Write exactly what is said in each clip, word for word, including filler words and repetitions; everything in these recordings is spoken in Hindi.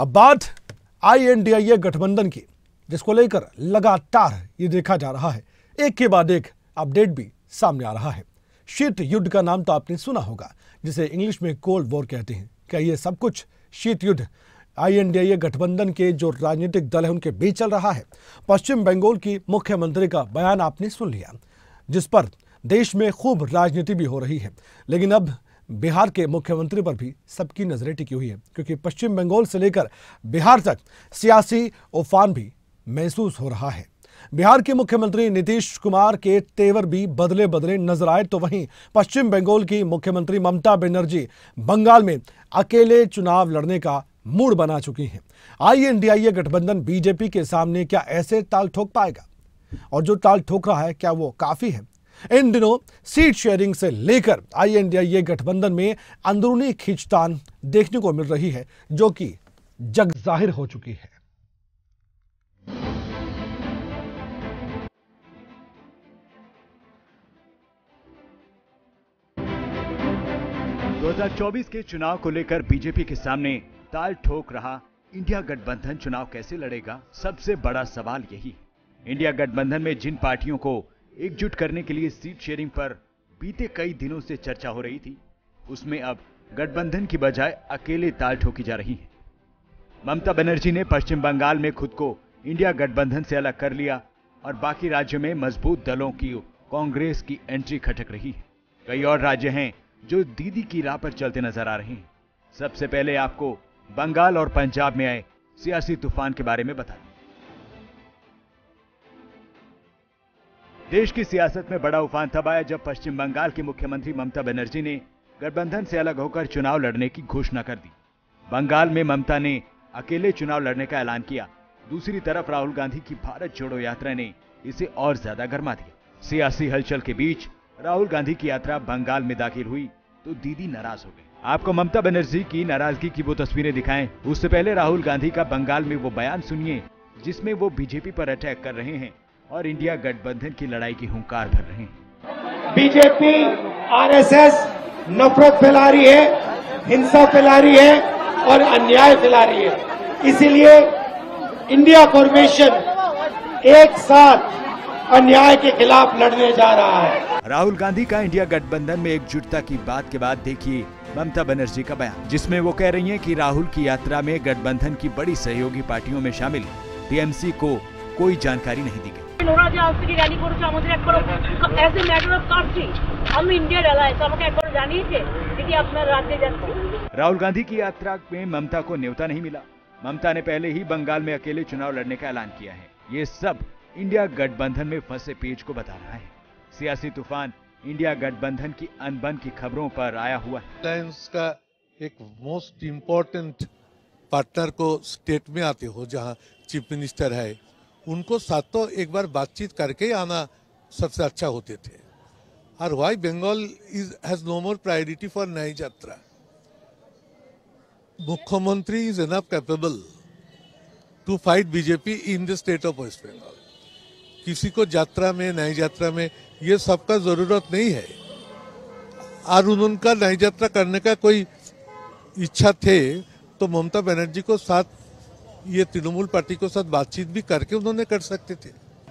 अब बात आई एन डी ए गठबंधन की, जिसको लेकर लगातार ये देखा जा रहा है, एक के बाद एक अपडेट भी सामने आ रहा है। शीत युद्ध का नाम तो आपने सुना होगा, जिसे इंग्लिश में कोल्ड वॉर कहते हैं। क्या ये सब कुछ शीत युद्ध आई एन डी ए गठबंधन के जो राजनीतिक दल हैं उनके बीच चल रहा है? पश्चिम बंगाल की मुख्यमंत्री का बयान आपने सुन लिया, जिस पर देश में खूब राजनीति भी हो रही है। लेकिन अब बिहार के मुख्यमंत्री पर भी सबकी नजरें टिकी हुई है, क्योंकि पश्चिम बंगाल से लेकर बिहार तक सियासी उफान भी महसूस हो रहा है। बिहार के मुख्यमंत्री नीतीश कुमार के तेवर भी बदले बदले नजर आए, तो वहीं पश्चिम बंगाल की मुख्यमंत्री ममता बनर्जी बंगाल में अकेले चुनाव लड़ने का मूड बना चुकी हैं। आई एन डी ए गठबंधन बीजेपी के सामने क्या ऐसे ताल ठोक पाएगा, और जो ताल ठोक रहा है क्या वो काफी है? इन दिनों सीट शेयरिंग से लेकर आई एन डी ए गठबंधन में अंदरूनी खींचतान देखने को मिल रही है, जो कि जग जाहिर हो चुकी है। दो हज़ार चौबीस के चुनाव को लेकर बीजेपी के सामने ताल ठोक रहा इंडिया गठबंधन चुनाव कैसे लड़ेगा, सबसे बड़ा सवाल यही है। इंडिया गठबंधन में जिन पार्टियों को एकजुट करने के लिए सीट शेयरिंग पर बीते कई दिनों से चर्चा हो रही थी, उसमें अब गठबंधन की बजाय अकेले ताल ठोकी जा रही है। ममता बनर्जी ने पश्चिम बंगाल में खुद को इंडिया गठबंधन से अलग कर लिया और बाकी राज्यों में मजबूत दलों की कांग्रेस की एंट्री खटक रही है। कई और राज्य हैं जो दीदी की राह पर चलते नजर आ रहे हैं। सबसे पहले आपको बंगाल और पंजाब में आए सियासी तूफान के बारे में बता दें। देश की सियासत में बड़ा उफान तब आया जब पश्चिम बंगाल की मुख्यमंत्री ममता बनर्जी ने गठबंधन से अलग होकर चुनाव लड़ने की घोषणा कर दी। बंगाल में ममता ने अकेले चुनाव लड़ने का ऐलान किया। दूसरी तरफ राहुल गांधी की भारत जोड़ो यात्रा ने इसे और ज्यादा गर्मा दिया। सियासी हलचल के बीच राहुल गांधी की यात्रा बंगाल में दाखिल हुई तो दीदी नाराज हो गए। आपको ममता बनर्जी की नाराजगी की वो तस्वीरें दिखाएं, उससे पहले राहुल गांधी का बंगाल में वो बयान सुनिए जिसमें वो बीजेपी पर अटैक कर रहे हैं और इंडिया गठबंधन की लड़ाई की हुंकार भर रहे हैं। बीजेपी आर एस एस नफरत फैला रही है, हिंसा फैला रही है और अन्याय फैला रही है। इसीलिए इंडिया फॉर्मेशन एक साथ अन्याय के खिलाफ लड़ने जा रहा है। राहुल गांधी का इंडिया गठबंधन में एकजुटता की बात के बाद देखिए ममता बनर्जी का बयान, जिसमें वो कह रही हैं कि राहुल की यात्रा में गठबंधन की बड़ी सहयोगी पार्टियों में शामिल टी एम सी को कोई जानकारी नहीं दी गई। राहुल गांधी की यात्रा में ममता को न्योता नहीं मिला। ममता ने पहले ही बंगाल में अकेले चुनाव लड़ने का ऐलान किया है। ये सब इंडिया गठबंधन में फंसे पेज को बता रहा है। सियासी तूफान इंडिया गठबंधन की अनबन की खबरों पर आया हुआ है। अलायंस का एक मोस्ट इम्पोर्टेंट पार्टनर को स्टेट में आते हो जहाँ चीफ मिनिस्टर है, उनको सातों एक बार बातचीत करके आना सबसे अच्छा होते थे। और why Bengal is has no more priority for नई यात्रा। मुख्यमंत्री is enough capable to fight BJP in the state of waste Bengal. किसी को यात्रा में नई यात्रा में ये सबका जरूरत नहीं है, और उनका नई यात्रा करने का कोई इच्छा थे तो ममता बनर्जी को साथ ये तृणमूल पार्टी के साथ बातचीत भी करके उन्होंने कर सकते थे।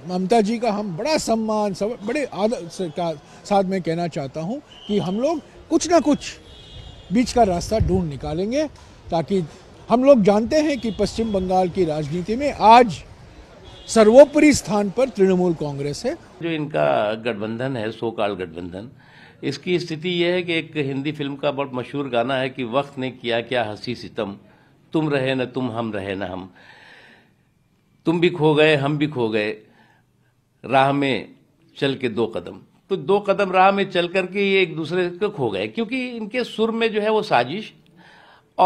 ममता जी का हम बड़ा सम्मान सब बड़े आदर से का साथ में कहना चाहता हूं कि हम लोग कुछ ना कुछ बीच का रास्ता ढूंढ निकालेंगे, ताकि हम लोग जानते हैं कि पश्चिम बंगाल की राजनीति में आज सर्वोपरि स्थान पर तृणमूल कांग्रेस है। जो इनका गठबंधन है, सो काल गठबंधन, इसकी स्थिति यह है कि एक हिंदी फिल्म का बहुत मशहूर गाना है कि वक्त ने किया क्या हंसी सितम, तुम रहे न तुम हम रहे न हम, तुम भी खो गए हम भी खो गए, राह में चल के दो कदम। तो दो कदम राह में चल करके ये एक दूसरे को खो गए, क्योंकि इनके सुर में जो है वो साजिश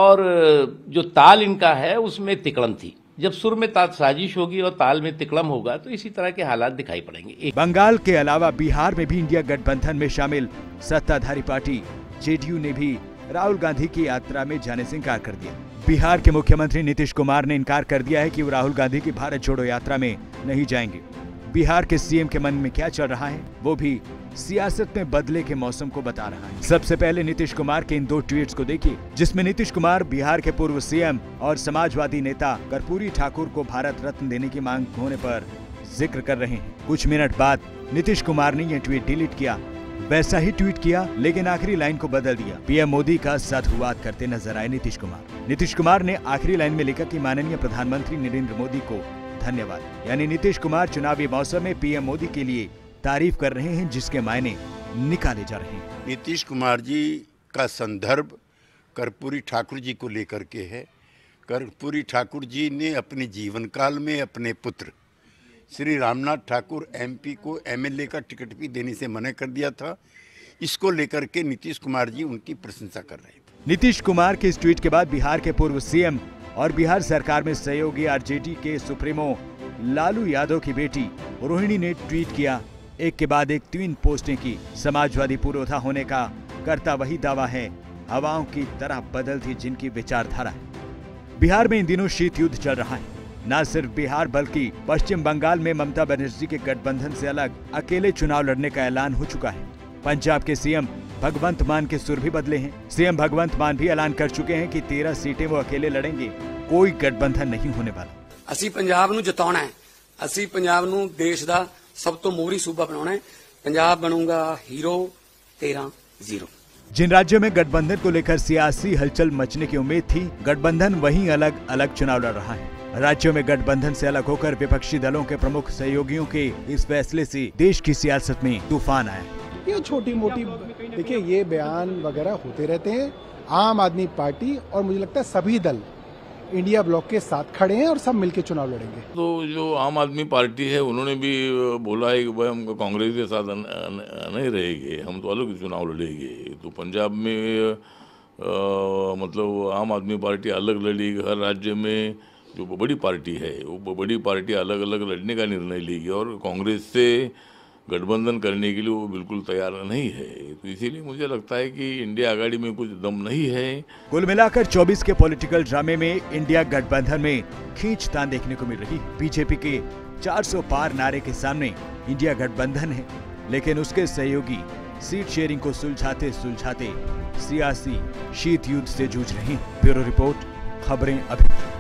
और जो ताल इनका है उसमें तिकड़म थी। जब सुर में ताल साजिश होगी और ताल में तिकड़म होगा तो इसी तरह के हालात दिखाई पड़ेंगे। बंगाल के अलावा बिहार में भी इंडिया गठबंधन में शामिल सत्ताधारी पार्टी जे डी यू ने भी राहुल गांधी की यात्रा में जाने से इनकार कर दिया। बिहार के मुख्यमंत्री नीतीश कुमार ने इनकार कर दिया है कि वो राहुल गांधी की भारत जोड़ो यात्रा में नहीं जाएंगे। बिहार के सीएम के मन में क्या चल रहा है वो भी सियासत में बदले के मौसम को बता रहा है। सबसे पहले नीतीश कुमार के इन दो ट्वीट्स को देखिए, जिसमें नीतीश कुमार बिहार के पूर्व सीएम और समाजवादी नेता कर्पूरी ठाकुर को भारत रत्न देने की मांग होने पर जिक्र कर रहे हैं। कुछ मिनट बाद नीतीश कुमार ने यह ट्वीट डिलीट किया, वैसा ही ट्वीट किया लेकिन आखिरी लाइन को बदल दिया। पीएम मोदी का साधुवाद करते नजर आए नीतीश कुमार। नीतीश कुमार ने आखिरी लाइन में लिखा कि माननीय प्रधानमंत्री नरेंद्र मोदी को धन्यवाद। यानी नीतीश कुमार चुनावी मौसम में पीएम मोदी के लिए तारीफ कर रहे हैं, जिसके मायने निकाले जा रहे हैं। नीतीश कुमार जी का संदर्भ कर्पूरी ठाकुर जी को लेकर के है। कर्पूरी ठाकुर जी ने अपने जीवन काल में अपने पुत्र श्री रामनाथ ठाकुर एमपी को एमएलए का टिकट भी देने से मना कर दिया था। इसको लेकर के नीतीश कुमार जी उनकी प्रशंसा कर रहे हैं। नीतीश कुमार के इस ट्वीट के बाद बिहार के पूर्व सीएम और बिहार सरकार में सहयोगी आरजेडी के सुप्रीमो लालू यादव की बेटी रोहिणी ने ट्वीट किया, एक के बाद एक तीन पोस्टें की। समाजवादी पुरोधा होने का करता वही दावा है, हवाओं की तरह बदलती जिनकी विचारधारा है। बिहार में इन दिनों शीत युद्ध चल रहा है। न सिर्फ बिहार बल्कि पश्चिम बंगाल में ममता बनर्जी के गठबंधन से अलग अकेले चुनाव लड़ने का ऐलान हो चुका है। पंजाब के सीएम भगवंत मान के सुर भी बदले हैं। सीएम भगवंत मान भी ऐलान कर चुके हैं कि तेरह सीटें वो अकेले लड़ेंगे, कोई गठबंधन नहीं होने वाला। असी पंजाब नूं जिताउणा है, असी पंजाब नूं देश दा सब तो मोहरी सूबा बनाउणा है। पंजाब बनूंगा हीरो तेरह जीरो। जिन राज्यों में गठबंधन को लेकर सियासी हलचल मचने की उम्मीद थी, गठबंधन वहीं अलग अलग चुनाव लड़ रहा है। राज्यों में गठबंधन से अलग होकर विपक्षी दलों के प्रमुख सहयोगियों के इस फैसले से देश की सियासत में तूफान आया। ये छोटी मोटी देखिए ये बयान वगैरह होते रहते हैं। आम आदमी पार्टी और मुझे लगता है सभी दल इंडिया ब्लॉक के साथ खड़े हैं और सब मिलकर चुनाव लड़ेंगे। तो जो आम आदमी पार्टी है उन्होंने भी बोला है कि भाई हम कांग्रेस के साथ नहीं रहेंगे, हम तो अलग चुनाव लड़ेंगे। तो पंजाब में मतलब आम आदमी पार्टी अलग लड़ेगी। हर राज्य में जो बड़ी पार्टी है वो बड़ी पार्टी अलग अलग लड़ने का निर्णय लेगी और कांग्रेस से गठबंधन करने के लिए वो बिल्कुल तैयार नहीं है। तो इसीलिए मुझे लगता है कि इंडिया आघाड़ी में कुछ दम नहीं है। कुल मिलाकर चौबीस के पॉलिटिकल ड्रामे में इंडिया गठबंधन में खींचतान देखने को मिल रही। बीजेपी के चार सौ पार नारे के सामने इंडिया गठबंधन है, लेकिन उसके सहयोगी सीट शेयरिंग को सुलझाते सुलझाते सियासी शीत युद्ध से जूझ रहे हैं। ब्यूरो रिपोर्ट, खबरें अभी।